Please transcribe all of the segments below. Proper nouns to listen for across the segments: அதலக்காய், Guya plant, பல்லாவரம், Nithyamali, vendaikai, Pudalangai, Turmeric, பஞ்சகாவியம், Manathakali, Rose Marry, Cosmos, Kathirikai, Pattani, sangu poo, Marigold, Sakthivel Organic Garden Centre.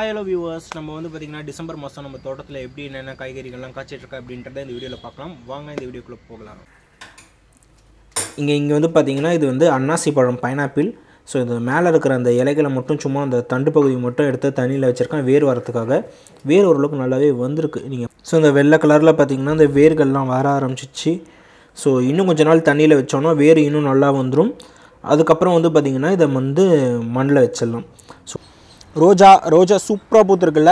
Hi hello viewers, நம்ம வந்து பாத்தீங்கன்னா டிசம்பர் மாசம் நம்ம தோட்டத்துல எப்படி என்னென்ன காய்கறிகள் எல்லாம் காய்ச்சிட்டு இருக்கா அப்படின்றதை இந்த வீடியோல பார்க்கலாம். வாங்க இந்த வீடியோக்குள்ள போகலாம். இங்க வந்து பாத்தீங்கன்னா இது வந்து அன்னாசி பழம் பைனாப்பிள். சோ இது மேல இருக்கிற அந்த இலைகளை மட்டும் சும்மா அந்த தண்டு பகுதி மட்டும் எடுத்து தண்ணியில வச்சிருக்கேன் வேர் வரதுக்காக. வேர் ஓரளவுக்கு நல்லாவே வந்திருக்கு. நீங்க சோ இந்த வெள்ளை கலர்ல பாத்தீங்கன்னா அந்த வேர்கள் எல்லாம் வர ஆரம்பிச்சிச்சு. சோ இன்னும் கொஞ்ச நாள் தண்ணியில வெச்சோம்னா வேர் இன்னும் நல்லா வந்துரும். அதுக்கு அப்புறம் வந்து பாத்தீங்கன்னா இத வந்து மண்ணில வெச்சிரலாம். சோ ரோஜா சூப்பரா பூத்திருக்குல.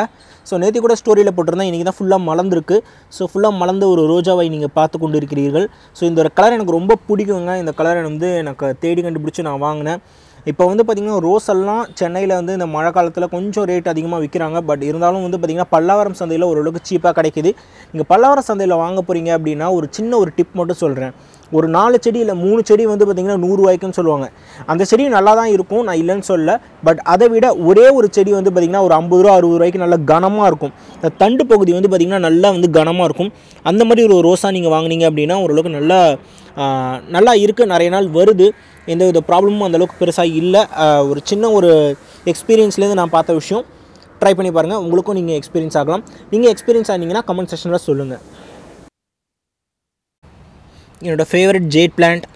சோ நேத்தி கூட ஸ்டோரியில போட்டுறேன். இன்னைக்கு தான் ஃபுல்லா மலர்ந்திருக்கு. சோ ஃபுல்லா மலர்ந்த ஒரு ரோஜாவை நீங்க பார்த்து கொண்டிருக்கிறீர்கள். சோ இந்த ஒரு கலர் எனக்கு ரொம்ப பிடிக்கும்ங்க. இந்த கலர் வந்து எனக்கு தேடி கண்டுபிடிச்சு நான் வாங்குனேன். இப்போ வந்து பாத்தீங்கன்னா ரோஸ் எல்லாம் சென்னையில வந்து இந்த மழை காலத்துல கொஞ்சம் ரேட் அதிகமா விக்கிறாங்க. பட் இருந்தாலும் வந்து பாத்தீங்கன்னா பல்லாவரம் சந்தையில ஒரு அளவுக்கு சீப்பா கிடைக்குது. நீங்க பல்லாவரம் சந்தையில வாங்க போறீங்க அப்படினா ஒரு சின்ன ஒரு டிப் மட்டும் சொல்றேன். ஒரு 4 செடி இல்ல 3 செடி வந்து பாத்தீங்கன்னா 100 ரூபாய்க்குன்னு சொல்வாங்க. அந்த செடி நல்லா தான் இருக்கும், நான் இல்லன்னு சொல்ல. பட் அதை விட ஒரே ஒரு செடி வந்து பாத்தீங்கன்னா ஒரு 50 ரூபாய் 60 ரூபாய்க்கு நல்ல கனமா இருக்கும். அந்த தண்டு பகுதி வந்து பாத்தீங்கன்னா நல்லா வந்து கனமா இருக்கும். அந்த மாதிரி ஒரு ரோஸா நீங்க வாங்குனீங்க அப்படினா ஒரு அளவுக்கு நல்லா இருக்கு, நிறைய நாள் வருது. எந்தவித ப்ராப்ளமும் அந்த அளவுக்கு பெருசா இல்ல. ஒரு சின்ன ஒரு எக்ஸ்பீரியன்ஸ்ல இருந்து நான் பார்த்த விஷயம். ட்ரை பண்ணி பாருங்க, உங்களுக்கும் நீங்க எக்ஸ்பீரியன்ஸ் ஆகலாம். நீங்க எக்ஸ்பீரியன்ஸ் ஆனீங்கன்னா கமெண்ட் செக்ஷன்ல சொல்லுங்க. என்னோட ஃபேவரட் ஜேட் பிளான்ட்.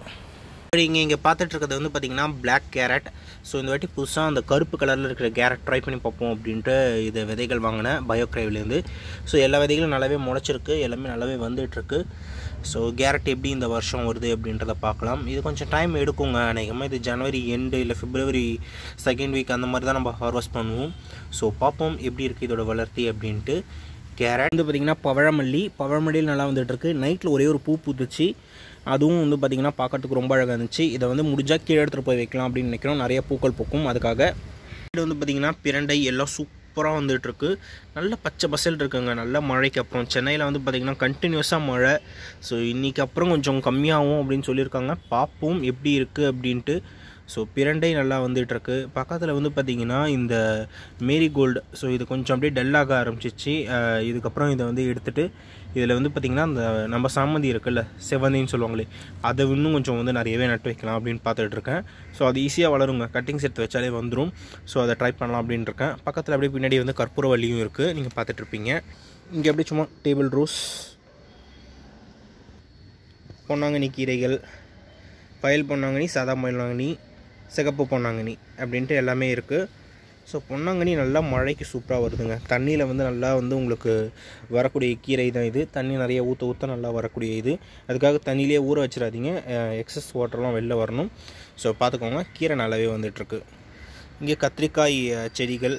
இங்கே பார்த்துட்டு இருக்கிறது வந்து பார்த்தீங்கன்னா பிளாக் கேரட். ஸோ இந்த வாட்டி புதுசாக அந்த கருப்பு கலரில் இருக்கிற கேரட் ட்ரை பண்ணி பார்ப்போம் அப்படின்ட்டு இதை விதைகள் வாங்கினேன் பயோக்ரைவ்லேருந்து. ஸோ எல்லா விதைகளும் நல்லாவே முளைச்சிருக்கு, எல்லாமே நல்லாவே வந்துட்டுருக்கு. ஸோ கேரட் எப்படி இந்த வருஷம் வருது அப்படின்றத பார்க்கலாம். இது கொஞ்சம் டைம் எடுக்குங்க. அநேகமாக இது ஜனவரி எண்டு இல்லை பிப்ரவரி செகண்ட் வீக் அந்த மாதிரி தான் நம்ம ஹார்வெஸ்ட் பண்ணுவோம். ஸோ பார்ப்போம் எப்படி இருக்குது இதோட வளர்த்தி அப்படின்ட்டு. கேரட் வந்து பார்த்திங்கன்னா பவழமல்லியில் நல்லா வந்துட்டுருக்கு. நைட்டில் ஒரே ஒரு பூ பூத்துச்சு. அதுவும் வந்து பார்த்திங்கன்னா பார்க்கறதுக்கு ரொம்ப அழகாக இருந்துச்சு. இதை வந்து முடிஞ்சால் கீழே எடுத்துகிட்டு போய் வைக்கலாம் அப்படின்னு நினைக்கிறோம். நிறைய பூக்கள் பூக்கும். அதுக்காக இது வந்து பார்த்திங்கன்னா பிரண்டை எல்லாம் சூப்பராக வந்துட்டுருக்கு. நல்ல பச்சை பசல் இருக்குங்க. நல்ல மழைக்கு அப்புறம் சென்னையில் வந்து பார்த்திங்கன்னா கண்டினியூஸாக மழை. ஸோ இன்றைக்கி அப்புறம் கொஞ்சம் கம்மியாகும் அப்படின்னு சொல்லியிருக்காங்க. பார்ப்போம் எப்படி இருக்குது அப்படின்ட்டு. ஸோ பிரண்டை நல்லா வந்துட்டுருக்கு. பக்கத்தில் வந்து பார்த்திங்கன்னா இந்த மேரிகோல்டு. ஸோ இது கொஞ்சம் அப்படியே டல்லாக ஆரம்பிச்சிச்சு. இதுக்கப்புறம் இதை வந்து எடுத்துகிட்டு இதில் வந்து பார்த்திங்கன்னா அந்த நம்ம சாமந்தி இருக்குல்ல, செவந்தின்னு சொல்லுவாங்களே, அதை இன்னும் கொஞ்சம் வந்து நிறையவே நட்டு வைக்கலாம் அப்படின்னு பார்த்துட்ருக்கேன். ஸோ அது ஈஸியாக வளருங்க, கட்டிங்ஸ் எடுத்து வச்சாலே வந்துடும். ஸோ அதை ட்ரை பண்ணலாம் அப்படின்னு இருக்கேன். பக்கத்தில் அப்படியே பின்னாடி வந்து கற்பூரவல்லியும் இருக்குது, நீங்கள் பார்த்துட்ருப்பீங்க. இங்கே அப்படியே சும்மா டேபிள் ரோஸ், பொன்னாங்கண்ணி கீரைகள், வயல் பொன்னாங்கண்ணி, சாதா பொன்னாங்கண்ணி, சிகப்பு பொன்னாங்கண்ணி அப்படின்ட்டு எல்லாமே இருக்குது. ஸோ பொன்னாங்கண்ணி நல்லா மழைக்கு சூப்பராக வருதுங்க. தண்ணியில் வந்து நல்லா வந்து உங்களுக்கு வரக்கூடிய கீரை தான் இது. தண்ணி நிறைய ஊற்ற நல்லா வரக்கூடிய இது. அதுக்காக தண்ணியிலே ஊற வச்சிடாதீங்க, எக்ஸஸ் வாட்டர்லாம் வெளில வரணும். ஸோ பார்த்துக்கோங்க, கீரை நல்லாவே வந்துட்டுருக்கு. இங்கே கத்திரிக்காய் செடிகள்.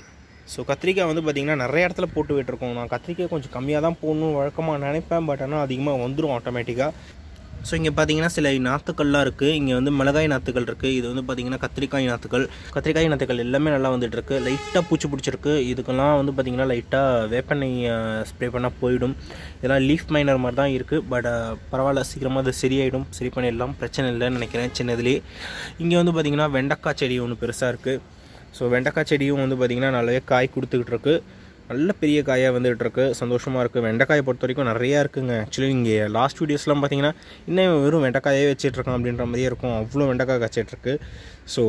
ஸோ கத்திரிக்காய் வந்து பார்த்திங்கன்னா நிறைய இடத்துல போட்டு விட்டுருக்கோம். நான் கத்திரிக்காய் கொஞ்சம் கம்மியாக தான் போடணும் வழக்கமாக நினைப்பேன். பட் ஆனால் அதிகமாக வந்துடும் ஆட்டோமேட்டிக்காக. ஸோ இங்கே பார்த்தீங்கன்னா சில நாற்றுக்கள்லாம் இருக்குது. இங்கே வந்து மிளகாய் நாற்றுகள் இருக்குது. இது வந்து பார்த்திங்கன்னா கத்திரிக்காய் நாற்றுகள் எல்லாமே நல்லா வந்துட்டுருக்கு. லைட்டாக பூச்சி பிடிச்சிருக்கு. இதுக்கெல்லாம் வந்து பார்த்திங்கன்னா லைட்டாக வேப்பெண்ணெய் ஸ்ப்ரே பண்ணால் போயிடும். இதெல்லாம் லீஃப் மைனர் மாதிரி தான் இருக்குது. பட் பரவாயில்ல, சீக்கிரமாக அது சரியாயிடும், சரி பண்ணிடலாம், பிரச்சனை இல்லைன்னு நினைக்கிறேன் சின்னதுலேயே. இங்கே வந்து பார்த்திங்கன்னா வெண்டைக்காய் செடி ஒன்று பெருசாக இருக்குது. ஸோ வெண்டைக்காய் செடியும் வந்து பார்த்திங்கன்னா நல்லாவே காய் கொடுத்துக்கிட்டு இருக்கு. நல்ல பெரிய காயாக வந்துட்டுருக்கு. சந்தோஷமாக இருக்குது. வெண்டைக்காயை பொறுத்த வரைக்கும் நிறையா இருக்குதுங்க. ஆக்சுவலி இங்கே லாஸ்ட் வீடியோஸ்லாம் பார்த்திங்கன்னா இன்னும் வெறும் வெண்டைக்காயே வச்சிட்ருக்கோம் அப்படின்ற மாதிரியே இருக்கும். அவ்வளோ வெண்டைக்காய் காய்ச்சிட்ருக்கு. ஸோ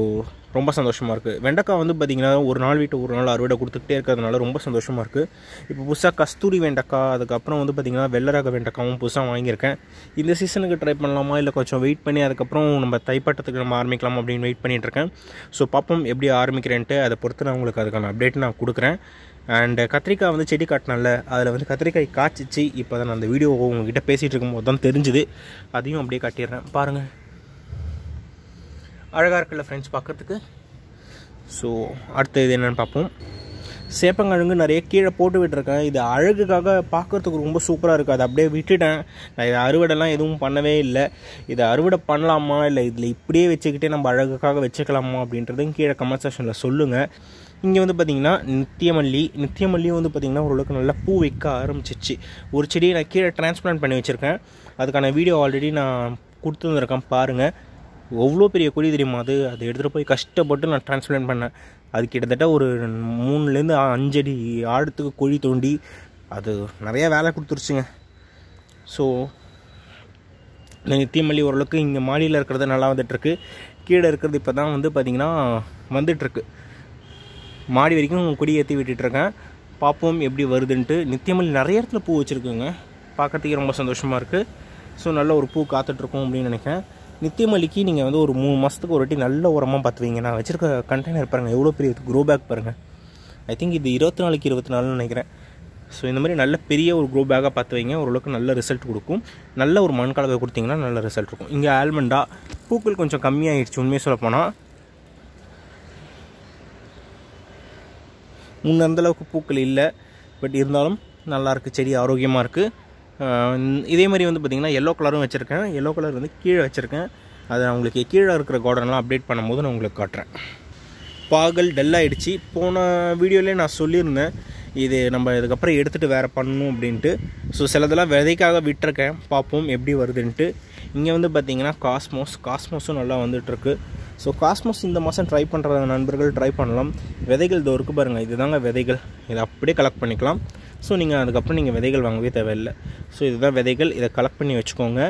ரொம்ப சந்தோஷமாக இருக்குது. வெண்டைக்காய் வந்து பார்த்திங்கன்னா ஒரு நாள் வீட்டு ஒரு நாள் அறுவடை கொடுத்துக்கிட்டே இருக்கிறதுனால ரொம்ப சந்தோஷமாக இருக்குது. இப்போ புதுசாக கஸ்தூரி வெண்டைக்காய், அதுக்கப்புறம் வந்து பார்த்திங்கன்னா வெள்ளை ரக வெண்டைக்காவும் புதுசாக வாங்கியிருக்கேன். இந்த சீசனுக்கு ட்ரை பண்ணலாமா இல்லை கொஞ்சம் வெயிட் பண்ணி அதுக்கப்புறம் நம்ம தைப்பட்டத்துக்கு நம்ம ஆரம்பிக்கலாம் அப்படின்னு வெயிட் பண்ணிகிட்ருக்கேன். ஸோ பார்ப்போம் எப்படி ஆரம்பிக்கிறேன்ட்டு. அதை பொறுத்து நான் உங்களுக்கு அதுக்கான அப்டேட் நான் கொடுக்குறேன். அண்டு கத்திரிக்காய் வந்து செடி காட்டினால அதில் வந்து கத்திரிக்காய் காய்ச்சிச்சு. இப்போ தான் நான் அந்த வீடியோ உங்ககிட்ட பேசிகிட்டு இருக்கும்போது தான் தெரிஞ்சுது. அதையும் அப்படியே காட்டிடுறேன் பாருங்கள். அழகாக இருக்குல்ல ஃப்ரெண்ட்ஸ் பார்க்குறதுக்கு. ஸோ அடுத்த இது என்னென்னு பார்ப்போம். சேப்பங்கிழங்கு நிறைய கீழே போட்டு விட்டுருக்கேன். இது அழகுக்காக பார்க்குறதுக்கு ரொம்ப சூப்பராக இருக்குது. அதை அப்படியே விட்டுட்டேன். நான் இதை அறுவடைலாம் எதுவும் பண்ணவே இல்லை. இதை அறுவடை பண்ணலாமா இல்லை இதில் இப்படியே வச்சுக்கிட்டே நம்ம அழகுக்காக வச்சுக்கலாமா அப்படின்றதும் கீழே கமெண்ட் செக்ஷனில் சொல்லுங்கள். இங்கே வந்து பார்த்திங்கன்னா நித்தியமல்லியும் வந்து பார்த்திங்கன்னா ஓரளவுக்கு நல்லா பூ வைக்க ஆரம்பிச்சிச்சு. ஒரு செடியை நான் கீழே டிரான்ஸ்பிளான்ட் பண்ணி வச்சுருக்கேன். அதுக்கான வீடியோ ஆல்ரெடி நான் கொடுத்துருந்துருக்கேன் பாருங்கள். எவ்வளோ பெரிய கொடி தெரியுமா அது. அதை எடுத்துகிட்டு போய் கஷ்டப்பட்டு நான் டிரான்ஸ்பிளான்ட் பண்ணேன். அது கிட்டத்தட்ட ஒரு 3-5 அடி ஆழத்துக்கு குழி தோண்டி அது நிறையா வேலை கொடுத்துருச்சுங்க. ஸோ நித்தியமல்லி ஓரளவுக்கு இங்கே மாடியில் இருக்கிறது நல்லா வந்துட்டுருக்கு. கீழே இருக்கிறது இப்போ தான் வந்து பார்த்திங்கன்னா வந்துட்டுருக்கு. மாடி வரைக்கும் கொடி ஏற்றி விட்டுட்டுருக்கேன். பார்ப்போம் எப்படி வருதுன்ட்டு. நித்தியமல்லி நிறைய இடத்துல பூ வச்சுருக்குங்க, பார்க்குறதுக்கே ரொம்ப சந்தோஷமாக இருக்குது. ஸோ நல்ல ஒரு பூ காத்துட்ருக்கோம் அப்படின்னு நினைக்கிறேன். நித்தியமல்லிக்கு நீங்கள் வந்து ஒரு 3 மாதத்துக்கு ஒரு வாட்டி நல்ல உரமாக பார்த்துவீங்க. நான் வச்சுருக்க கண்டெய்னர் பாருங்கள், எவ்வளோ பெரிய க்ரோ பேக் பாருங்கள். ஐ திங்க் இது 24x24ன்னு நினைக்கிறேன். ஸோ இந்த மாதிரி நல்ல பெரிய ஒரு க்ரோ பேக்காக பார்த்து வைங்க, ஓரளவுக்கு நல்ல ரிசல்ட் கொடுக்கும். நல்ல ஒரு மண் கலவை கொடுத்திங்கன்னா நல்ல ரிசல்ட் இருக்கும். இங்கே ஆல்மண்டா பூக்கள் கொஞ்சம் கம்மியாகிடுச்சு உண்மையை சொல்லப்போனால். முன்ன அந்தளவுக்கு பூக்கள் இல்லை, பட் இருந்தாலும் நல்லாயிருக்கு, செடி ஆரோக்கியமாக இருக்குது. இதே மாதிரி வந்து பார்த்திங்கன்னா எல்லோ கலரும் வச்சுருக்கேன். எல்லோ கலர் வந்து கீழே வச்சுருக்கேன். அதை நான் உங்களுக்கு கீழே இருக்கிற கார்டன்லாம் அப்டேட் பண்ணும்போது நான் உங்களுக்கு காட்டுறேன். பாகல் டல்லாகிடுச்சு. போன வீடியோவிலே நான் சொல்லியிருந்தேன் இது நம்ம இதுக்கப்புறம் எடுத்துகிட்டு வேறு பண்ணணும் அப்படின்ட்டு. ஸோ சிலதெல்லாம் விதைக்காக விட்டுருக்கேன், பார்ப்போம் எப்படி வருதுன்ட்டு. இங்கே வந்து பார்த்திங்கன்னா காஸ்மோஸும் நல்லா வந்துட்டுருக்கு. ஸோ காஸ்மோஸ் இந்த மாதம் ட்ரை பண்ணுற நண்பர்கள் ட்ரை பண்ணலாம். விதைகள் தோறுக்கு பாருங்கள், இதுதாங்க விதைகள். இதை அப்படியே கலெக்ட் பண்ணிக்கலாம். ஸோ நீங்கள் அதுக்கப்புறம் நீங்கள் விதைகள் வாங்கவே தேவையில்லை. ஸோ இதுதான் விதைகள், இதை கலெக்ட் பண்ணி வச்சுக்கோங்க.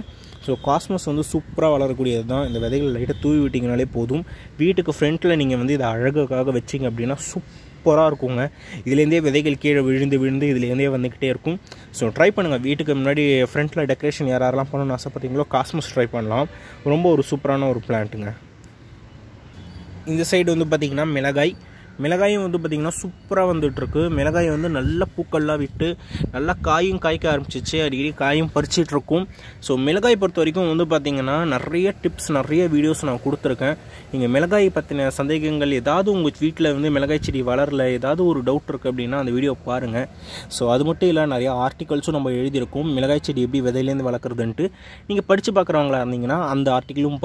ஸோ காஸ்மஸ் வந்து சூப்பராக வளரக்கூடியது தான். இந்த விதைகள் லைட்டாக தூவி விட்டிங்கனாலே போதும். வீட்டுக்கு ஃப்ரண்ட்டில் நீங்கள் வந்து இதை அழகுக்காக வச்சிங்க அப்படின்னா சூப்பராக இருக்குங்க. இதுலேருந்தே விதைகள் கீழே விழுந்து இதுலேருந்தே வந்துக்கிட்டே இருக்கும். ஸோ ட்ரை பண்ணுங்கள். வீட்டுக்கு முன்னாடி ஃப்ரண்ட்டில் டெக்கரேஷன் யாரெல்லாம் பண்ணணும்னு ஆசைப்பட்டீங்களோ காஸ்மஸ் ட்ரை பண்ணலாம். ரொம்ப ஒரு சூப்பரான ஒரு பிளான்ட்டுங்க. இந்த சைடு வந்து பார்த்திங்கன்னா மிளகாயும் வந்து பார்த்திங்கன்னா சூப்பராக வந்துட்டுருக்கு. மிளகாய் வந்து நல்லா பூக்கள்லாம் விட்டு நல்லா காயும் காய்க்க ஆரம்பிச்சிச்சு. அடிக்கடி காயும் பறிச்சிட்ருக்கும். ஸோ மிளகாய் பொறுத்த வரைக்கும் வந்து பார்த்திங்கன்னா நிறைய டிப்ஸ் நிறைய வீடியோஸ் நான் கொடுத்துருக்கேன். நீங்கள் மிளகாய் பற்றின சந்தேகங்கள் ஏதாவது உங்கள் வீட்டில் வந்து மிளகாய் செடி வளரல ஏதாவது ஒரு டவுட் இருக்குது அப்படின்னா அந்த வீடியோ பாருங்கள். ஸோ அது மட்டும் இல்லை, நிறையா ஆர்டிகல்ஸும் நம்ம எழுதியிருக்கோம் மிளகாய் செடி எப்படி விதையிலேருந்து வளர்க்குறதுன்ட்டு. நீங்கள் படித்து பார்க்குறவங்களா இருந்தீங்கன்னா அந்த ஆர்டிக்கலும்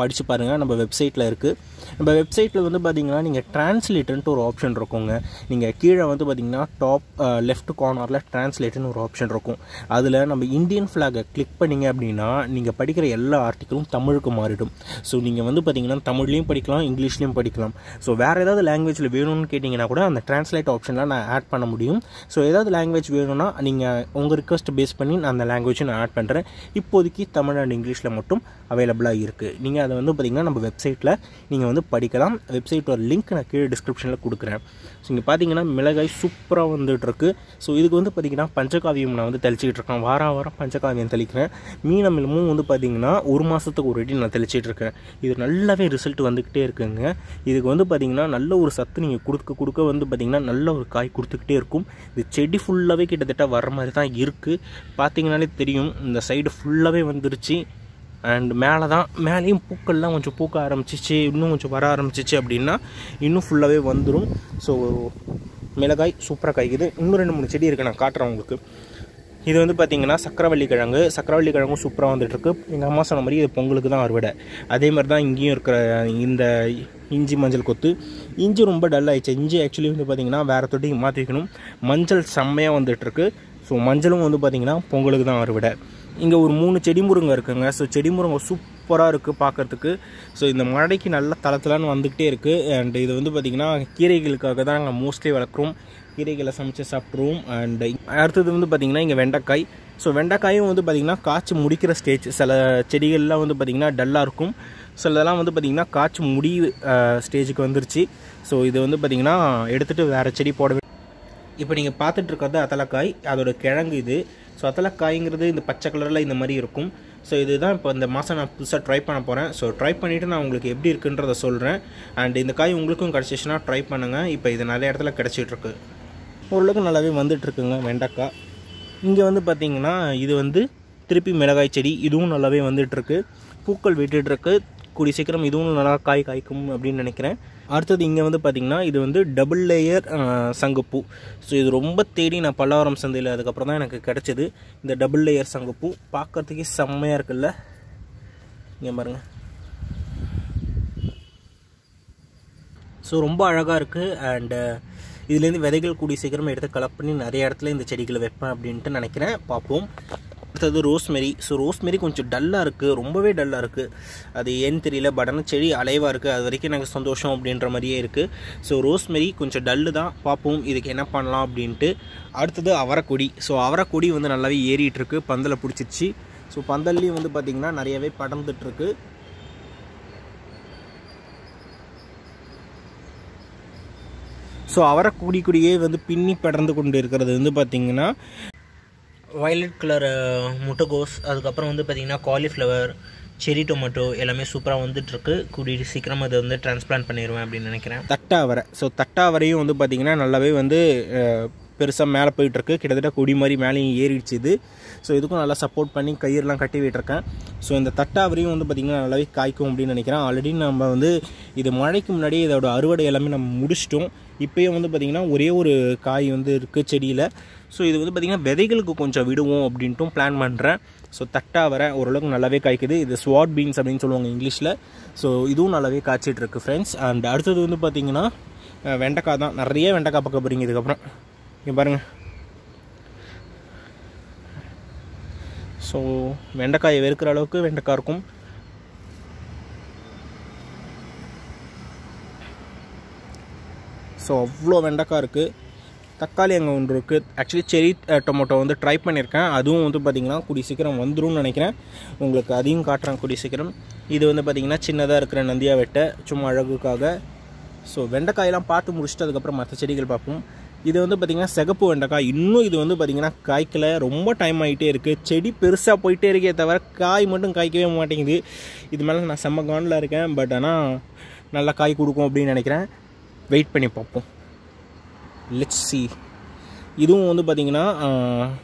படித்து பாருங்கள், நம்ம வெப்சைட்டில் இருக்குது. நம்ம வெப்சைட்டில் வந்து பார்த்திங்கன்னா நீங்கள் டிரான்ஸ்லேட் ஒரு ஆப்ஷன் இருக்குங்க. நீங்கள் கீழே வந்து பார்த்தீங்கன்னா டாப் லெஃப்ட் கார்னரில் டிரான்ஸ்லேட்னு ஒரு ஆப்ஷன் இருக்கும். அதில் நம்ம இந்தியன் ஃப்ளாகை கிளிக் பண்ணிங்க அப்படின்னா நீங்கள் படிக்கிற எல்லா ஆர்டிக்கலும் தமிழுக்கு மாறிடும். ஸோ நீங்கள் வந்து பார்த்தீங்கன்னா தமிழ்லையும் படிக்கலாம், இங்கிலீஷ்லையும் படிக்கலாம். ஸோ வேறு ஏதாவது லாங்குவேஜில் வேணும்னு கேட்டிங்கன்னா கூட அந்த டிரான்ஸ்லேட் ஆப்ஷன்லாம் நான் ஆட் பண்ண முடியும். ஸோ ஏதாவது லாங்குவேஜ் வேணும்னா நீங்கள் உங்கள் ரிக்வஸ்ட் பேஸ் பண்ணி நான் அந்த லாங்குவேஜை நான் ஆட் பண்ணுறேன். இப்போதைக்கு தமிழ் அண்ட் இங்கிலீஷில் மட்டும் அவைலபிளாக இருக்குது. நீங்கள் அதை வந்து பார்த்தீங்கன்னா நம்ம வெப்சைட்டில் நீங்கள் வந்து படிக்கலாம். வெப்சைட்டோட லிங்க் நான் கீழே டிஸ்கிரிப்ஷன் கொடுக்குறேன். ஸோ இங்கே பார்த்தீங்கன்னா மிளகாய் சூப்பராக வந்துட்டுருக்கு. ஸோ இதுக்கு வந்து பார்த்தீங்கன்னா பஞ்சகாவியம் நான் வந்து தெளிச்சிக்கிட்டு இருக்கேன். வாரம் பஞ்சகாவியம் தெளிக்கிறேன். மீன் அமிலமும் வந்து பார்த்தீங்கன்னா 1 மாதத்துக்கு ஒரு வாட்டி நான் தெளிச்சிட்டு இருக்கேன். இது நல்லாவே ரிசல்ட் வந்துக்கிட்டே இருக்குங்க. இதுக்கு வந்து பார்த்தீங்கன்னா நல்ல ஒரு சத்து நீங்கள் கொடுக்க வந்து பார்த்தீங்கன்னா நல்ல ஒரு காய் கொடுத்துக்கிட்டே இருக்கும். இது செடி ஃபுல்லாகவே கிட்டத்தட்ட வர மாதிரி தான் இருக்குது. பார்த்தீங்கன்னாலே தெரியும் இந்த சைடு ஃபுல்லாகவே வந்துருச்சு. அண்ட் மேலே தான் மேலேயும் பூக்கள்லாம் கொஞ்சம் பூக்க ஆரம்பிச்சிச்சு, இன்னும் கொஞ்சம் வர ஆரம்பிச்சிச்சு அப்படின்னா இன்னும் ஃபுல்லாகவே வந்துடும். ஸோ மிளகாய் சூப்பராக காய்க்குது. இன்னும் 2-3 செடி இருக்குது, நான் காட்டுறேன் உங்களுக்கு. இது வந்து பார்த்திங்கன்னா சக்கரவள்ளி கிழங்கும் சூப்பராக வந்துட்டுருக்கு. எங்கள் அம்மா சொன்ன மாதிரி இது பொங்கலுக்கு தான் அறுவடை. அதே மாதிரி தான் இங்கேயும் இருக்கிற இந்த இஞ்சி மஞ்சள் கொத்து. இஞ்சி ரொம்ப டல் ஆகிடுச்சு. இஞ்சி ஆக்சுவலி வந்து பார்த்திங்கன்னா வேறு தொட்டிக்கு மாற்றிக்கணும். மஞ்சள் செம்மையாக வந்துட்டுருக்கு. ஸோ மஞ்சளும் வந்து பார்த்திங்கன்னா பொங்கலுக்கு தான் அறுவடை. இங்கே ஒரு 3 செடி முருங்கை இருக்குங்க. ஸோ செடி முருங்கை சூப்பராக இருக்குது பார்க்குறதுக்கு. ஸோ இந்த மழைக்கு நல்ல தளத்திலான்னு வந்துக்கிட்டே இருக்குது. அண்ட் இது வந்து பார்த்திங்கன்னா கீரைகளுக்காக தான் நாங்கள் மோஸ்ட்லி வளர்க்குறோம். கீரைகளை சமைச்சு சாப்பிட்ருவோம். அண்ட் அடுத்தது வந்து பார்த்திங்கன்னா இங்கே வெண்டைக்காய். ஸோ வெண்டைக்காயும் வந்து பார்த்திங்கன்னா காய்ச்சி முடிக்கிற ஸ்டேஜ். சில செடிகள்லாம் வந்து பார்த்திங்கன்னா டல்லாக இருக்கும். சிலதெல்லாம் வந்து பார்த்திங்கன்னா காய்ச்சி முடி ஸ்டேஜுக்கு வந்துருச்சு. ஸோ இது வந்து பார்த்திங்கன்னா எடுத்துகிட்டு வேறு செடி போட. இப்போ நீங்கள் பார்த்துட்ருக்கிறது அத்தலக்காய், அதோடய கிழங்கு இது. ஸோ அத்தலக்காய்ங்கிறது இந்த பச்சை கலரில் இந்த மாதிரி இருக்கும். ஸோ இதுதான் இப்போ இந்த மாதம் நான் புதுசாக ட்ரை பண்ண போகிறேன். ஸோ ட்ரை பண்ணிவிட்டு நான் உங்களுக்கு எப்படி இருக்குன்றதை சொல்கிறேன். அண்ட் இந்த காய் உங்களுக்கும் கிடச்சிச்சுன்னா ட்ரை பண்ணுங்கள். இப்போ இது நிறைய இடத்துல கிடச்சிட்ருக்கு. ஓரளவுக்கு நல்லாவே வந்துட்டுருக்குங்க வெண்டைக்காய். இங்கே வந்து பார்த்திங்கன்னா இது வந்து திருப்பி மிளகாய் செடி. இதுவும் நல்லாவே வந்துட்டுருக்கு. பூக்கள் விட்டுட்டுருக்கு. கூடிய சீக்கிரம் இதுவும் நல்லா காய் காய்க்கும் அப்படின்னு நினைக்கிறேன். அடுத்தது இங்கே வந்து பார்த்திங்கன்னா இது வந்து டபுள் லேயர் சங்குப்பூ. ஸோ இது ரொம்ப தேடி நான் பல்லாவரம் சந்தையில் அதுக்கப்புறம் தான் எனக்கு கிடச்சிது இந்த டபுள் லேயர் சங்குப்பூ. பார்க்குறதுக்கே செம்மையாக இருக்குல்ல. இங்கே பாருங்கள். ஸோ ரொம்ப அழகாக இருக்குது. அண்டு இதுலேருந்து விதைகள் கூடிய சீக்கிரம் எடுத்து கலெக்ட் பண்ணி நிறைய இடத்துல இந்த செடிகளை வைப்பேன் அப்படின்ட்டு நினைக்கிறேன். பார்ப்போம். அடுத்தது ரோஸ்மெரி. ஸோ ரோஸ்மெரி கொஞ்சம் டல்லாக இருக்குது, ரொம்பவே டல்லாக இருக்குது. அது ஏன்னு தெரியல, பட் ஆனால் செடி அலைவாக இருக்குது. அது வரைக்கும் எனக்கு சந்தோஷம் அப்படின்ற மாதிரியே இருக்குது. ஸோ ரோஸ்மெரி கொஞ்சம் டல்லு தான். பார்ப்போம் இதுக்கு என்ன பண்ணலாம் அப்படின்ட்டு. அடுத்தது அவரைக்கொடி. ஸோ அவரைக்கொடி வந்து நல்லாவே ஏறிட்டுருக்கு, பந்தலை பிடிச்சிருச்சு. ஸோ பந்தல்லையும் வந்து பார்த்திங்கன்னா நிறையவே படர்ந்துட்டுருக்கு. ஸோ அவரை கூடி கூடியே வந்து பின்னி படர்ந்து கொண்டு இருக்கிறது வந்து பார்த்திங்கன்னா வயலட் கலர் முட்டைகோஸ், அதுக்கப்புறம் வந்து பார்த்திங்கன்னா காலிஃப்ளவர், செரி டொமேட்டோ எல்லாமே சூப்பராக வந்துட்டுருக்கு. கூடிய சீக்கிரமாக அதை வந்து டிரான்ஸ்பிளான்ட் பண்ணிடுவேன் அப்படின்னு நினைக்கிறேன். தட்டாவரை, ஸோ தட்டாவரையும் வந்து பார்த்திங்கன்னா நல்லாவே வந்து பெருசாக மேலே போயிட்டுருக்கு. கிட்டத்தட்ட கொடி மாதிரி மேலேயும் ஏறிடுச்சுது. ஸோ இதுக்கும் நல்லா சப்போர்ட் பண்ணி கயிறுலாம் கட்டி விட்டுருக்கேன். ஸோ இந்த தட்டாவரையும் வந்து பார்த்திங்கன்னா நல்லாவே காய்க்கும் அப்படின்னு நினைக்கிறேன். ஆல்ரெடி நம்ம வந்து இது மழைக்கு முன்னாடி இதோட அறுவடை எல்லாமே நம்ம முடிச்சிட்டோம். இப்போயும் வந்து பார்த்திங்கன்னா ஒரே ஒரு காய் வந்து இருக்குது செடியில். ஸோ இது வந்து பார்த்திங்கன்னா விதைகளுக்கு கொஞ்சம் விடுவோம் அப்படின்ட்டும் பிளான் பண்ணுறேன். ஸோ தட்டாவரை ஓரளவுக்கு நல்லாவே காய்க்குது. இது ஸ்வாட் பீன்ஸ் அப்படின்னு சொல்லுவாங்க இங்கிலீஷில். ஸோ இதுவும் நல்லாவே காய்ச்சிட்ருக்கு ஃப்ரெண்ட்ஸ். அண்ட் அடுத்தது வந்து பார்த்திங்கன்னா வெண்டைக்காய் தான். நிறைய வெண்டைக்காய் பக்கம் போகிறீங்க. இதுக்கப்புறம் இங்கே பாருங்கள். ஸோ வெண்டைக்காயை வெறுக்கிற அளவுக்கு வெண்டைக்காய் இருக்கும். ஸோ அவ்வளோ வெண்டைக்காய் இருக்குது. தக்காளி அங்கே ஒன்று இருக்குது. ஆக்சுவலி செரி டொமேட்டோ வந்து ட்ரை பண்ணியிருக்கேன். அதுவும் வந்து பார்த்திங்கன்னா கூடிய சீக்கிரம் வந்துடும் நினைக்கிறேன். உங்களுக்கு அதையும் காட்டுறேன் கூடிய சீக்கிரம். இது வந்து பார்த்திங்கன்னா சின்னதாக இருக்கிற நந்தியா வெட்டை சும்மா அழகுக்காக. ஸோ வெண்டைக்காயெல்லாம் பார்த்து முடிச்சுட்டு அதுக்கப்புறம் மற்ற செடிகள் பார்ப்போம். இது வந்து பார்த்திங்கன்னா சிகப்பு வெண்டைக்காய். இன்னும் இது வந்து பார்த்திங்கன்னா காய்க்கலை. ரொம்ப டைம் ஆகிட்டே இருக்குது. செடி பெருசாக போயிட்டே இருக்கே தவிர காய் மட்டும் காய்க்கவே மாட்டேங்குது. இது மேலே நான் செம்ம காண்டில் இருக்கேன். பட் ஆனால் நல்லா காய் கொடுக்கும் அப்படின்னு நினைக்கிறேன். வெயிட் பண்ணி பார்ப்போம். Let's see. இதுவும் வந்து பார்த்திங்கன்னா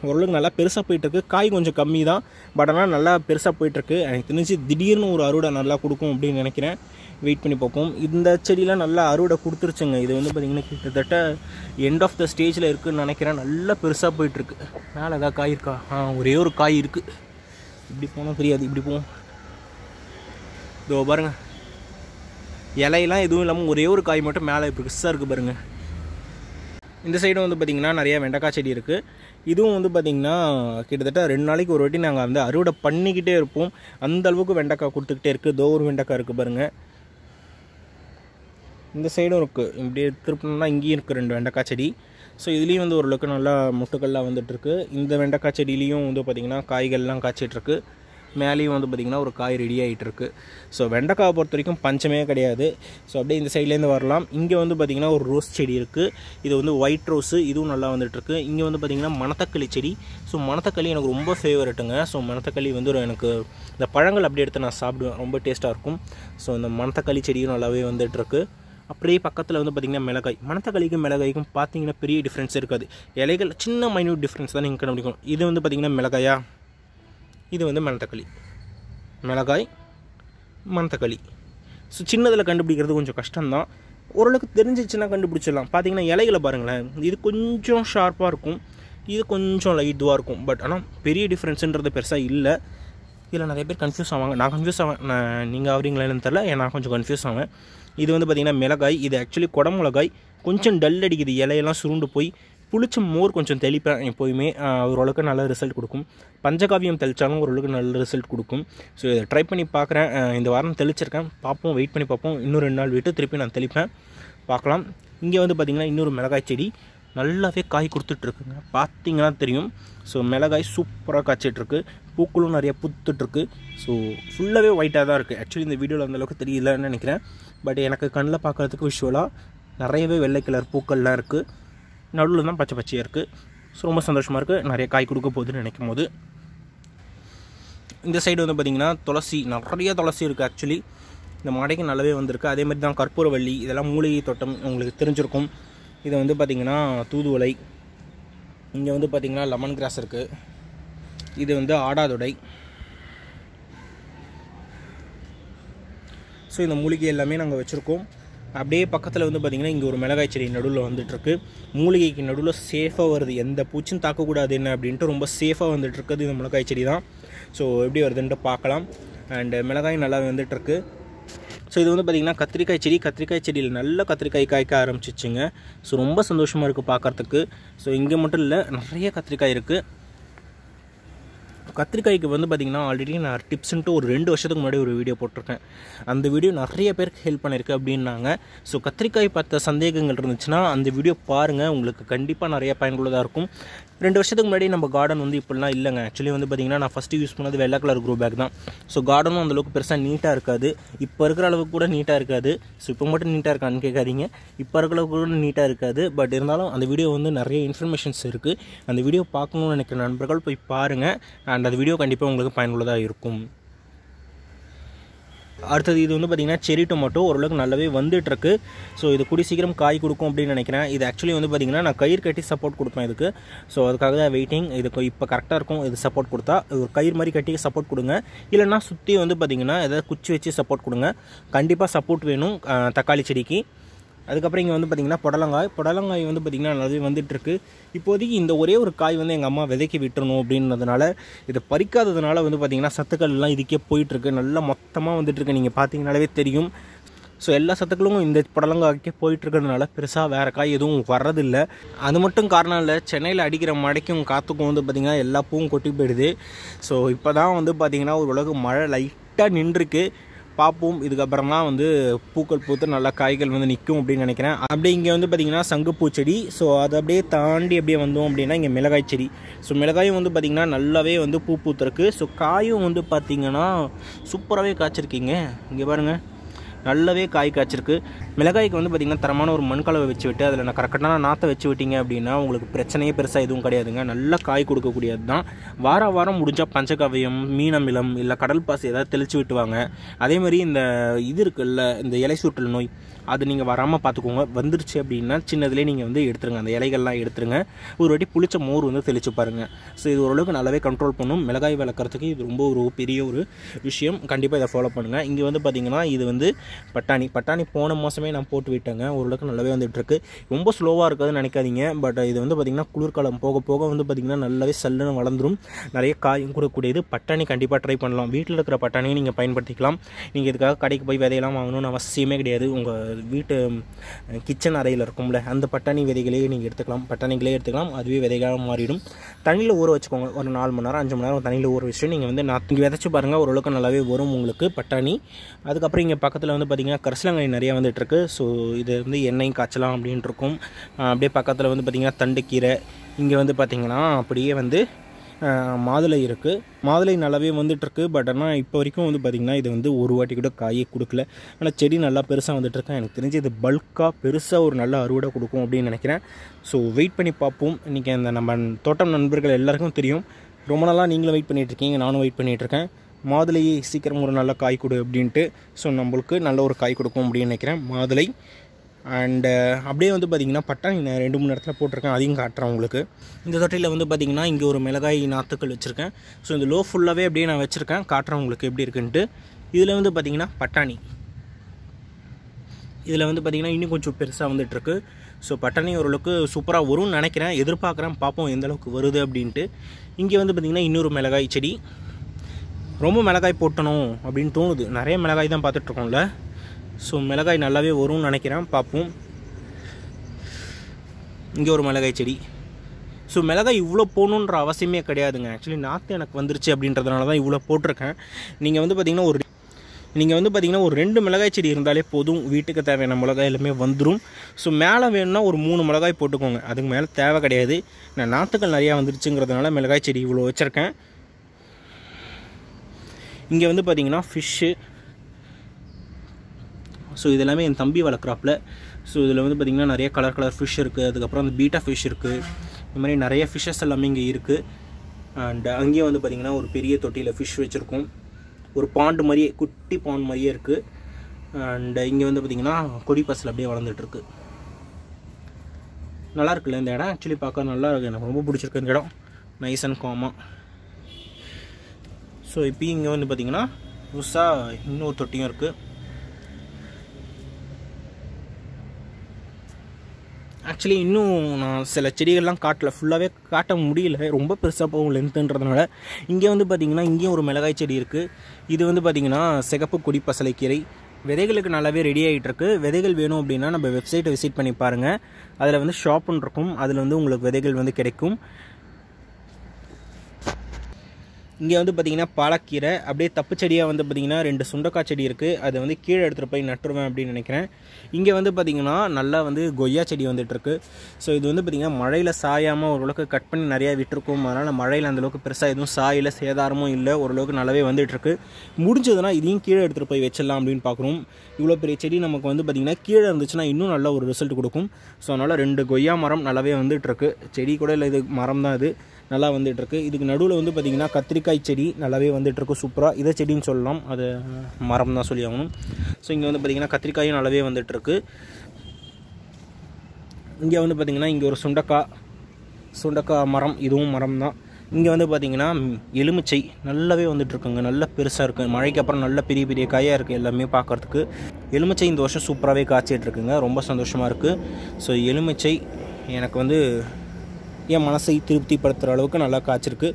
ஓரளவுக்கு நல்லா பெருசாக போயிட்டுருக்கு. காய் கொஞ்சம் கம்மி தான், பட் ஆனால் நல்லா பெருசாக போயிட்டுருக்கு. எனக்கு தெரிஞ்சு திடீர்னு ஒரு அறுவடை நல்லா கொடுக்கும் அப்படின்னு நினைக்கிறேன். வெயிட் பண்ணி பார்ப்போம். இந்த செடியெலாம் நல்லா அறுவடை கொடுத்துருச்சுங்க. இது வந்து பார்த்திங்கன்னா கிட்டத்தட்ட எண்ட் ஆஃப் த ஸ்டேஜில் இருக்குதுன்னு நினைக்கிறேன். நல்லா பெருசாக போயிட்டுருக்கு. மேலே ஏதாவது காய் இருக்கா? ஒரே ஒரு காய் இருக்குது. இப்படி போனால் தெரியாது. இப்படி போவோம். இதோ பாருங்கள், இலையெல்லாம் எதுவும் இல்லாமல் ஒரே ஒரு காய் மட்டும் மேலே பெருசாக இருக்குது பாருங்கள். இந்த சைடும் வந்து பார்த்திங்கன்னா நிறையா வெண்டைக்காய் செடி இருக்குது. இதுவும் வந்து பார்த்திங்கன்னா கிட்டத்தட்ட 2 நாளைக்கு ஒரு வாட்டி நாங்கள் வந்து அறுவடை பண்ணிக்கிட்டே இருப்போம். அந்தளவுக்கு வெண்டைக்காய் கொடுத்துக்கிட்டே இருக்குது. இதோ ஒரு வெண்டைக்காய் இருக்குது பாருங்கள். இந்த சைடும் இருக்குது. இப்படி திருப்பினா இங்கேயும் இருக்குது 2 வெண்டைக்காய் செடி. ஸோ இதுலேயும் வந்து ஓரளவுக்கு நல்லா முட்டுக்கள்லாம் வந்துட்டுருக்கு. இந்த வெண்டைக்காய் செடியிலையும் வந்து பார்த்திங்கன்னா காய்கள்லாம் காய்ச்சிட்ருக்கு. மேலேயும் வந்து பார்த்திங்கன்னா ஒரு காய் ரெடி ஆகிட்டுருக்கு. ஸோ வெண்டைக்காய் பொறுத்த வரைக்கும் பஞ்சமே கிடையாது. ஸோ அப்படியே இந்த சைட்லேருந்து வரலாம். இங்கே வந்து பார்த்திங்கன்னா ஒரு ரோஸ் செடி இருக்குது. இது வந்து ஒயிட் ரோஸு. இதுவும் நல்லா வந்துட்டுருக்கு. இங்கே வந்து பார்த்திங்கன்னா மணத்தக்களி செடி. ஸோ மணத்தக்களி எனக்கு ரொம்ப ஃபேவரட்டுங்க. ஸோ மணத்தக்களி வந்து எனக்கு இந்த பழங்கள் அப்படி எடுத்து நான் சாப்பிடுவேன். ரொம்ப டேஸ்ட்டாக இருக்கும். ஸோ இந்த மணத்தக்களி செடியும் நல்லாவே வந்துட்டுருக்கு. அப்படியே பக்கத்தில் வந்து பார்த்திங்கன்னா மிளகாய். மணத்தக்காளிக்கும் மிளகாய்க்கும் பார்த்திங்கன்னா பெரிய டிஃப்ரென்ஸ் இருக்காது. இலைகள் சின்ன மைன்யூட் டிஃப்ரென்ஸ் தான் நீங்கள் கண்டுபிடிக்கணும். இது வந்து பார்த்திங்கன்னா மிளகாயா, இது வந்து மணத்தக்காளி. மிளகாய், மணத்தக்காளி. ஸோ சின்னதில் கண்டுபிடிக்கிறது கொஞ்சம் கஷ்டம்தான். ஓரளவுக்கு தெரிஞ்சிச்சுன்னா கண்டுபிடிச்சிடலாம். பார்த்திங்கன்னா இலைகளை பாருங்களேன். இது கொஞ்சம் ஷார்ப்பாக இருக்கும், இது கொஞ்சம் லைட் துவாக இருக்கும். பட் ஆனால் பெரிய டிஃப்ரென்ஸுன்றது பெருசாக இல்லை. இதில் நிறைய பேர் கன்ஃபியூஸ் ஆவாங்க. நான் கன்ஃபியூஸ் ஆவேன். நீங்கள் ஆகிறீங்களான்னு தெரில, நான் கொஞ்சம் கன்ஃபியூஸ் ஆவேன். இது வந்து பார்த்திங்கன்னா மிளகாய். இது ஆக்சுவலி குடமிளகாய். கொஞ்சம் டல் அடிக்குது. இலையெல்லாம் சுருண்டு போய் புளிச்ச மோர் கொஞ்சம் தெளிப்பேன் எப்போயுமே. ஓரளவுக்கு நல்ல ரிசல்ட் கொடுக்கும். பஞ்சகாவியம் தெளித்தாலும் ஓரளவுக்கு நல்ல ரிசல்ட் கொடுக்கும். ஸோ இதை ட்ரை பண்ணி பார்க்குறேன். இந்த வாரம் தெளிச்சிருக்கேன். பார்ப்போம், வெயிட் பண்ணி பார்ப்போம். இன்னும் 2 நாள் விட்டு திருப்பி நான் தெளிப்பேன், பார்க்கலாம். இங்கே வந்து பார்த்திங்கன்னா இன்னொரு மிளகாய் செடி நல்லாவே காய் கொடுத்துட்ருக்குங்க. பார்த்திங்கன்னா தெரியும். ஸோ மிளகாய் சூப்பராக காய்ச்சிட்ருக்கு. பூக்களும் நிறையா பூத்துட்ருக்கு. ஸோ ஃபுல்லாகவே ஒயிட்டாக தான் இருக்குது. ஆக்சுவலி இந்த வீடியோவில் அந்தளவுக்கு தெரியலன்னு நினைக்கிறேன். பட் எனக்கு கண்ணில் பார்க்குறதுக்கு விஷுவலாக நிறையவே வெள்ளை கலர் பூக்கள்லாம் இருக்குது. நடுவில் தான் பச்சை பச்சையாக இருக்குது. ஸோ ரொம்ப சந்தோஷமாக இருக்குது. நிறைய காய் கொடுக்க போகுதுன்னு நினைக்கும் போது. இந்த சைடு வந்து பார்த்திங்கன்னா துளசி. நிறையா துளசி இருக்குது. ஆக்சுவலி இந்த மாடைக்கு நல்லாவே வந்திருக்கு. அதேமாதிரி தான் கற்பூரவள்ளி. இதெல்லாம் மூலிகை தோட்டம், உங்களுக்கு தெரிஞ்சிருக்கும். இது வந்து பார்த்திங்கன்னா தூதுவளை. இங்கே வந்து பார்த்திங்கன்னா லெமன் கிராஸ் இருக்குது. இது வந்து ஆடாதொடை. ஸோ இந்த மூலிகை எல்லாமே நாங்கள் வச்சுருக்கோம். அப்படியே பக்கத்தில் வந்து பார்த்திங்கன்னா இங்கே ஒரு மிளகாய் செடி நடுவில் வந்துட்டுருக்கு. மூலிகைக்கு நடுவில் சேஃபாக வருது. எந்த பூச்சின்னு தாக்கக்கூடாது என்ன அப்படின்ட்டு ரொம்ப சேஃபாக வந்துட்டுருக்குது. இந்த மிளகாய் செடி தான். ஸோ எப்படி வருதுன்ட்டு பார்க்கலாம். அண்டு மிளகாய் நல்லா வந்துட்டுருக்கு. ஸோ இது வந்து பார்த்திங்கன்னா கத்திரிக்காய் செடி. கத்திரிக்காய் செடியில் நல்ல கத்திரிக்காய் காய்க்க ஆரம்பிச்சிச்சுங்க. ஸோ ரொம்ப சந்தோஷமாக இருக்குது பார்க்குறதுக்கு. ஸோ இங்கே மட்டும் இல்லை, நிறைய கத்திரிக்காய் இருக்குது. கத்திரிக்காய்க்கு வந்து பார்த்தீங்கன்னா ஆல்ரெடி நான் டிப்ஸ்ன்ட்டு ஒரு 2 வருஷத்துக்கு முன்னாடி ஒரு வீடியோ போட்டிருக்கேன். அந்த வீடியோ நிறைய பேருக்கு ஹெல்ப் பண்ணியிருக்கு அப்படின்னாங்க. ஸோ கத்திரிக்காய் பார்த்த சந்தேகங்கள் இருந்துச்சுன்னா அந்த வீடியோ பாருங்கள், உங்களுக்கு கண்டிப்பாக நிறைய பயனுள்ளதாக இருக்கும். 2 வருஷத்துக்கு முன்னாடி நம்ம கார்டன் வந்து இப்படிலாம் இல்லைங்க. ஆக்சுவலி வந்து பார்த்திங்கன்னா நான் ஃபஸ்ட்டு யூஸ் பண்ணது வெள்ளை கலர் க்ரோ பேக் தான். ஸோ கார்டனும் அந்தளவுக்கு பெருசாக நீட்டாக இருக்காது, இப்போ இருக்கிற அளவுக்கு கூட நீட்டாக இருக்காது. ஸோ இப்போ மட்டும் நீட்டாக இருக்கான்னு கேட்காதீங்க, இப்போ இருக்கிற அளவுக்கு கூட நீட்டாக இருக்காது. பட் இருந்தாலும் அந்த வீடியோ வந்து நிறைய இன்ஃபர்மேஷன்ஸ் இருக்குது. அந்த வீடியோ பார்க்கணும்னு நினைக்கிற நண்பர்கள் போய் பாருங்கள், அண்ட் அந்த வீடியோ கண்டிப்பாக உங்களுக்கு பயனுள்ளதாக இருக்கும். அடுத்தது இது வந்து பார்த்திங்கன்னா செரி டொமேட்டோ ஓரளவுக்கு நல்லாவே வந்துட்டுருக்கு. ஸோ இது கூடி சீக்கிரம் காய் கொடுக்கும் அப்படின்னு நினைக்கிறேன். இது ஆக்சுவலி வந்து பார்த்திங்கன்னா நான் கயிறு கட்டி சப்போர்ட் கொடுப்பேன் இதுக்கு. ஸோ அதுக்காக தான் வெயிட்டிங். இதுக்கு இப்போ கரெக்டாக இருக்கும். இது சப்போர்ட் கொடுத்தா ஒரு கயிறு மாதிரி கட்டி சப்போர்ட் கொடுங்க, இல்லைனா சுற்றி வந்து பார்த்திங்கன்னா எதாவது குச்சி வச்சு சப்போர்ட் கொடுங்க. கண்டிப்பாக சப்போர்ட் வேணும் தக்காளி செடிக்கு. அதுக்கப்புறம் இங்கே வந்து பார்த்திங்கன்னா புடலங்காய் வந்து பார்த்திங்கன்னா நல்லாவே வந்துட்டுருக்கு. இப்போதைக்கு இந்த ஒரே ஒரு காய் வந்து எங்கள் அம்மா விதைக்கி விட்டுறணும் அப்படின்றதுனால இதை பறிக்காததுனால வந்து பார்த்திங்கன்னா சத்துக்கள்லாம் இதுக்கே போயிட்டுருக்கு, நல்லா மொத்தமாக வந்துட்டுருக்கு. நீங்கள் பார்த்திங்கனாலே தெரியும். ஸோ எல்லா சத்துக்களும் இந்த புடலங்காய்க்கே போயிட்டுருக்கிறதுனால பெருசாக வேறு காய் எதுவும் வர்றதில்லை. அது மட்டும் காரணம் இல்லை, சென்னையில் அடிக்கிற மழைக்கும் காற்றுக்கும் வந்து பார்த்திங்கன்னா எல்லா பூவும் கொட்டி போயிடுது. ஸோ இப்போ தான் வந்து பார்த்திங்கன்னா ஒரு உலக மழை லைட்டாக நின்றுருக்கு, பார்ப்போம். இதுக்கப்புறமா வந்து பூக்கள் பூத்து நல்லா காய்கள் வந்து நிற்கும் அப்படின்னு நினைக்கிறேன். அப்படியே இங்கே வந்து பார்த்திங்கன்னா சங்கு பூ செடி. ஸோ அதை அப்படியே தாண்டி அப்படியே வந்தோம் அப்படின்னா இங்கே மிளகாய் செடி. ஸோ மிளகாயும் வந்து பார்த்திங்கன்னா நல்லாவே வந்து பூ பூத்துருக்கு. ஸோ காயும் வந்து பார்த்திங்கன்னா சூப்பராகவே காய்ச்சிருக்கீங்க. இங்கே பாருங்கள், நல்லாவே காய் காய்ச்சிருக்கு. மிளகாய்க்கு வந்து பார்த்திங்கன்னா தரமான ஒரு மண்கலவை வச்சு விட்டு அதில் நான் கரெக்டான நாற்றை வச்சு விட்டிங்க அப்படின்னா உங்களுக்கு பிரச்சனையே பெருசாக எதுவும் கிடையாதுங்க. நல்லா காய் கொடுக்கக்கூடியது தான். வாரம் வாரம் முடிஞ்சால் பஞ்சகாவியம், மீனமிலம் இல்லை கடல் பாசி ஏதாவது தெளித்து விட்டுவாங்க. அதேமாதிரி இந்த இது இருக்குல்ல, இந்த இலை சுற்றல் நோய், அது நீங்கள் வராமல் பார்த்துக்கோங்க. வந்துருச்சு அப்படின்னா சின்னதுலேயே நீங்கள் வந்து எடுத்துருங்க, அந்த இலைகள்லாம் எடுத்துருங்க. ஒரு வாட்டி புளிச்ச மோர் வந்து தெளித்து பாருங்கள். ஸோ இது ஓரளவுக்கு நல்லாவே கண்ட்ரோல் பண்ணும். மிளகாய் வளர்க்குறதுக்கு இது ரொம்ப ஒரு பெரிய ஒரு விஷயம், கண்டிப்பாக இதை ஃபாலோ பண்ணுங்கள். இங்கே வந்து பார்த்திங்கன்னா இது வந்து பட்டாணி போன மாதமே நான் போட்டு விட்டேங்க. ஓரளவுக்கு நல்லாவே வந்துட்டுருக்கு. ரொம்ப ஸ்லோவாக இருக்காதுன்னு நினைக்காதீங்க. பட் இது வந்து பார்த்திங்கன்னா குளிர்காலம் போக போக வந்து பார்த்திங்கன்னா நல்லாவே சல்லுன்னு வளர்ந்துடும். நிறைய காயும் கொடுக்கக்கூடியது. பட்டாணி கண்டிப்பாக ட்ரை பண்ணலாம். வீட்டில் இருக்கிற பட்டாணியை நீங்கள் பயன்படுத்திக்கலாம். நீங்கள் இதுக்காக கடைக்கு போய் விதையெல்லாம் வாங்கணும்னு அவசியமே கிடையாது. உங்கள் வீட்டு கிச்சன் அறையில் இருக்கும்ல, அந்த பட்டாணி விதைகளே நீங்கள் எடுத்துக்கலாம். பட்டாணிகளே எடுத்துக்கலாம், அதுவே விதைகளாக மாறிடும். தண்ணியில் ஊற வச்சுக்கோங்க. ஒரு 4 மணி நேரம் 5 மணி நேரம் தண்ணியில் ஊற வச்சுட்டு நீங்கள் வந்து நாற்று விதைச்சி பாருங்கள். ஓரளவுக்கு நல்லாவே வரும் உங்களுக்கு பட்டாணி. அதுக்கப்புறம் இங்கே பக்கத்தில் வந்து பார்த்திங்கன்னா கரிசலாங்காய் நிறையா வந்துட்டுருக்கு. ஸோ இது வந்து எண்ணெய் காய்ச்சலாம் அப்படின்ட்டுருக்கும். அப்படியே பக்கத்தில் வந்து பார்த்திங்கன்னா தண்டுக்கீரை. இங்கே வந்து பார்த்திங்கன்னா அப்படியே வந்து மாதுளை இருக்குது. மாதுளை நல்லாவே வந்துட்டுருக்கு. பட் ஆனால் இப்போ வரைக்கும் வந்து பார்த்திங்கன்னா இது வந்து ஒரு வாட்டி கூட காயே கொடுக்கல. ஆனால் செடி நல்லா பெருசாக வந்துட்டுருக்கு. எனக்கு தெரிஞ்சு இது பல்காக பெருசாக ஒரு நல்ல அறுவடை கொடுக்கும் அப்படின்னு நினைக்கிறேன். ஸோ வெயிட் பண்ணி பார்ப்போம். இன்றைக்கி அந்த நம்ம தோட்டம் நண்பர்கள் எல்லாருக்கும் தெரியும், ரொம்ப நாளாக நீங்களும் வெயிட் பண்ணிகிட்ருக்கீங்க, நானும் வெயிட் பண்ணிகிட்ருக்கேன். மாதுளையை சீக்கிரம் ஒரு நல்ல காய் கொடு அப்படின்ட்டு. ஸோ நம்மளுக்கு நல்ல ஒரு காய் கொடுக்கும் அப்படின்னு நினைக்கிறேன் மாதுளை. அண்டு அப்படியே வந்து பார்த்திங்கன்னா பட்டாணி நான் 2 3 இடத்துல போட்டிருக்கேன், அதையும் காட்டுறேன் உங்களுக்கு. இந்த தொட்டியில் வந்து பார்த்திங்கன்னா இங்கே ஒரு மிளகாய் நாற்றுக்கள் வச்சுருக்கேன். ஸோ இந்த லோ ஃபுல்லாகவே அப்படியே நான் வச்சுருக்கேன், காட்டுறேன் உங்களுக்கு எப்படி இருக்குன்ட்டு. இதில் வந்து பார்த்திங்கன்னா பட்டாணி, இதில் வந்து பார்த்திங்கன்னா இன்னும் கொஞ்சம் பெருசாக வந்துட்டுருக்கு. ஸோ பட்டாணி ஓரளவுக்கு சூப்பராக வரும்னு நினைக்கிறேன், எதிர்பார்க்குறேன். பார்ப்போம் எந்தளவுக்கு வருது அப்படின்ட்டு. இங்கே வந்து பார்த்திங்கன்னா இன்னொரு மிளகாய் செடி. ரொம்ப மிளகாய் போட்டணும் அப்படின்னு தோணுது, நிறைய மிளகாய் தான் பார்த்துட்ருக்கோம்ல. ஸோ மிளகாய் நல்லாவே வரும்னு நினைக்கிறேன், பார்ப்போம். இங்கே ஒரு மிளகாய் செடி. ஸோ மிளகாய் இவ்வளோ போகணுன்ற அவசியமே கிடையாதுங்க. ஆக்சுவலி நாற்று எனக்கு வந்துருச்சு அப்படின்றதுனால தான் இவ்வளோ போட்டிருக்கேன். நீங்கள் வந்து பார்த்திங்கன்னா ஒரு 2 மிளகாய் செடி இருந்தாலே போதும், வீட்டுக்கு தேவையான மிளகாய் எல்லாமே வந்துடும். ஸோ மேலே வேணும்னா ஒரு 3 மிளகாய் போட்டுக்கோங்க, அதுக்கு மேலே தேவை கிடையாது. நான் நாற்றுக்கள் நிறையா வந்துருச்சுங்கிறதுனால மிளகாய் செடி இவ்வளோ வச்சுருக்கேன். இங்கே வந்து பார்த்திங்கன்னா ஃபிஷ்ஷு. ஸோ இதெல்லாமே என் தம்பி வளர்க்குறாப்புல. ஸோ இதில் வந்து பார்த்திங்கன்னா நிறைய கலர் ஃபிஷ் இருக்குது. அதுக்கப்புறம் அந்த பீட்டா ஃபிஷ் இருக்குது. இந்த மாதிரி நிறைய ஃபிஷ்ஷஸ் எல்லாமே இங்கே இருக்குது. அண்ட் அங்கேயே வந்து பார்த்திங்கன்னா ஒரு பெரிய தொட்டியில் ஃபிஷ் வச்சுருக்கோம். ஒரு பாண்டு மாதிரியே, குட்டி பாண்டு மாதிரியே இருக்குது. அண்டு இங்கே வந்து பார்த்திங்கன்னா கொடி பசல் அப்படியே வளர்ந்துட்டுருக்கு. நல்லா இருக்குல்ல இந்த இடம், ஆக்சுவலி பார்க்க நல்லா இருக்குது. எனக்கு ரொம்ப பிடிச்சிருக்கு இந்த இடம், நைஸ் அண்ட் காமாக. ஸோ இப்போ இங்கே வந்து பார்த்திங்கன்னா புதுசாக இன்னொரு தொட்டியும் இருக்குது. ஆக்சுவலி இன்னும் நான் சில செடிகள்லாம் காட்டில் ஃபுல்லாகவே காட்ட முடியல, ரொம்ப பெருசாக போகும் லென்த்துன்றதுனால. இங்கே வந்து பார்த்திங்கன்னா இங்கேயும் ஒரு மிளகாய் செடி இருக்குது. இது வந்து பார்த்திங்கன்னா சிகப்பு கொடி பசலைக்கீரை. விதைகளுக்கு நல்லாவே ரெடி ஆகிட்டுருக்கு. விதைகள் வேணும் அப்படின்னா நம்ம வெப்சைட்டை விசிட் பண்ணி பாருங்கள். அதில் வந்து ஷாப்புன்னு இருக்கும், அதில் வந்து உங்களுக்கு விதைகள் வந்து கிடைக்கும். இங்கே வந்து பாத்தீங்கன்னா பாலக்கீரை அப்படியே தப்பு செடியா வந்து பாத்தீங்கன்னா ரெண்டு சுண்டக்காய் செடி இருக்கு அது வந்து கீழ எடுத்துட்டு போய் நட்டுறேன் அப்படி நினைக்கிறேன் இங்கே வந்து பாத்தீங்கன்னா நல்லா வந்து கொய்யா செடி வந்துட்டு இருக்கு சோ இது வந்து பாத்தீங்கன்னா மழையில சாயாம ஒரு அளவுக்கு கட் பண்ணி நிறைய விட்டுருக்கும் அதனால மழையில அந்த அளவுக்கு பெருசா எதுவும் சாயில சேதாரமும் இல்ல ஒரு அளவுக்கு நல்லவே வந்துட்டு இருக்கு முடிஞ்சதுனா இதையும் கீழ எடுத்துட்டு போய் வெச்சலாம் அப்படினு பார்க்குறோம் இவ்ளோ பெரிய செடி நமக்கு வந்து பாத்தீங்கன்னா கீழ இருந்துச்சுனா இன்னும் நல்ல ஒரு ரிசல்ட் கொடுக்கும் சோ அதனால ரெண்டு கொய்யா மரம் நல்லவே வந்துட்டு இருக்கு செடி கூட இல்ல இது மரம் தான் இது நல்லா வந்துட்டு இருக்கு இதுக்கு நடுவுல வந்து பாத்தீங்கன்னா கத்திரிக்காய் செடி நல்லாவே வந்துட்டு இருக்கு சூப்பரா இத செடின்னு சொல்லலாம் அது மரம் தான் சொல்லியாவணும் சோ இங்க வந்து பாத்தீங்கன்னா கத்திரிக்காயும் நல்லாவே வந்துட்டு இருக்கு இங்க வந்து பாத்தீங்கன்னா இங்க ஒரு சுண்டக்காய் மரம் இதுவும் மரம் தான் இங்க வந்து பாத்தீங்கன்னா எலுமிச்சை நல்லாவே வந்துட்டு இருக்குங்க நல்ல பெருசா இருக்கு மழைக்கு அப்புறம் நல்ல பெரிய பெரிய காயா இருக்கு எல்லாமே பார்க்கிறதுக்கு எலுமிச்சை இந்த வருஷம் சூப்பராவே காய்ச்சிட்டு இருக்குங்க ரொம்ப சந்தோஷமா இருக்கு சோ எலுமிச்சை எனக்கு வந்து என் மனசை திருப்திப்படுத்துகிற அளவுக்கு நல்லா காய்ச்சிருக்கு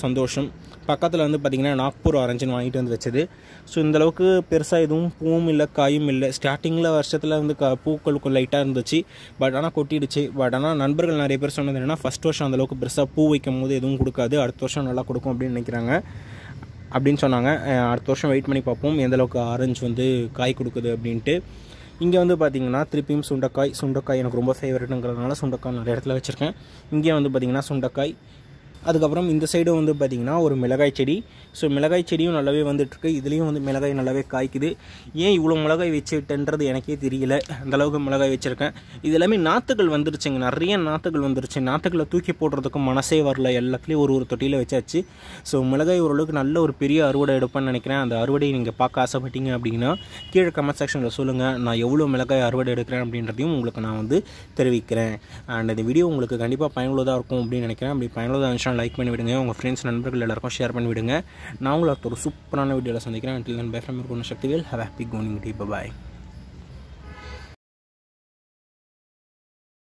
சந்தோஷம் பக்கத்தில் வந்து பார்த்திங்கன்னா நாக்பூர் ஆரஞ்சுன்னு வாங்கிட்டு வந்து வச்சது ஸோ இந்தளவுக்கு பெருசாக எதுவும் பூவும் இல்லை காயும் இல்லை ஸ்டார்டிங்கில் வருஷத்தில் வந்து பூக்களுக்கு லைட்டாக இருந்துச்சு பட் ஆனால் கொட்டிடுச்சு பட் ஆனால் நண்பர்கள் நிறைய பேர் சொன்னது என்னென்னா ஃபஸ்ட் வருஷம் அந்தளவுக்கு பெருசாக பூ வைக்கும் போது எதுவும் கொடுக்காது அடுத்த வருஷம் நல்லா கொடுக்கும் அப்படின்னு நினைக்கிறாங்க அப்படின்னு சொன்னாங்க அடுத்த வருஷம் வெயிட் பண்ணி பார்ப்போம் எந்தளவுக்கு ஆரஞ்சு வந்து காய் கொடுக்குது அப்படின்ட்டு இங்கே வந்து பார்த்திங்கன்னா திருப்பியும் சுண்டக்காய் எனக்கு ரொம்ப ஃபேவரட்டுங்கிறதுனால சுண்டக்காய் நிறைய இடத்துல வச்சுருக்கேன் இங்கே வந்து பார்த்திங்கன்னா சுண்டக்காய் அதுக்கப்புறம் இந்த சைடு வந்து பார்த்திங்கன்னா ஒரு மிளகாய் செடி ஸோ மிளகாய் செடியும் நல்லாவே வந்துட்டுருக்கு இதுலேயும் வந்து மிளகாய் நல்லாவே காய்க்குது ஏன் இவ்வளோ மிளகாய் வச்சுட்டேன்றது எனக்கே தெரியல அந்தளவுக்கு மிளகாய் வச்சுருக்கேன் இது எல்லாமே நாற்றுகள் வந்துருச்சுங்க நிறைய நாற்றுகள் வந்துருச்சு நாற்றுகளை தூக்கி போடுறதுக்கு மனசே வரல எல்லாத்துலேயும் ஒரு தொட்டியில் வச்சாச்சு ஸோ மிளகாய் ஓரளவுக்கு நல்ல ஒரு பெரிய அறுவடை எடுப்பேன்னு நினைக்கிறேன் அந்த அறுவடையை நீங்கள் பார்க்க ஆசைப்பட்டீங்க அப்படின்னா கீழே கமெண்ட் செக்ஷனில் சொல்லுங்கள் நான் எவ்வளோ மிளகாய் அறுவடை எடுக்கிறேன் அப்படின்றதையும் உங்களுக்கு நான் வந்து தெரிவிக்கிறேன் அண்ட் இந்த வீடியோ உங்களுக்கு கண்டிப்பாக பயனுள்ளதாக இருக்கும் அப்படின்னு நினைக்கிறேன் அப்படி பயனுள்ளதாக இருந்துச்சுன்னா லைக் பண்ணி விடுங்க உங்கள் ஃப்ரெண்ட்ஸ் நண்பர்கள் எல்லாருக்கும் ஷேர் பண்ணி விடுங்க நான் உங்களுக்கு ஒரு சூப்பரான வீடியோவில் சந்திக்கிறேன் until then bye from your Sakthivel have a happy going day bye bye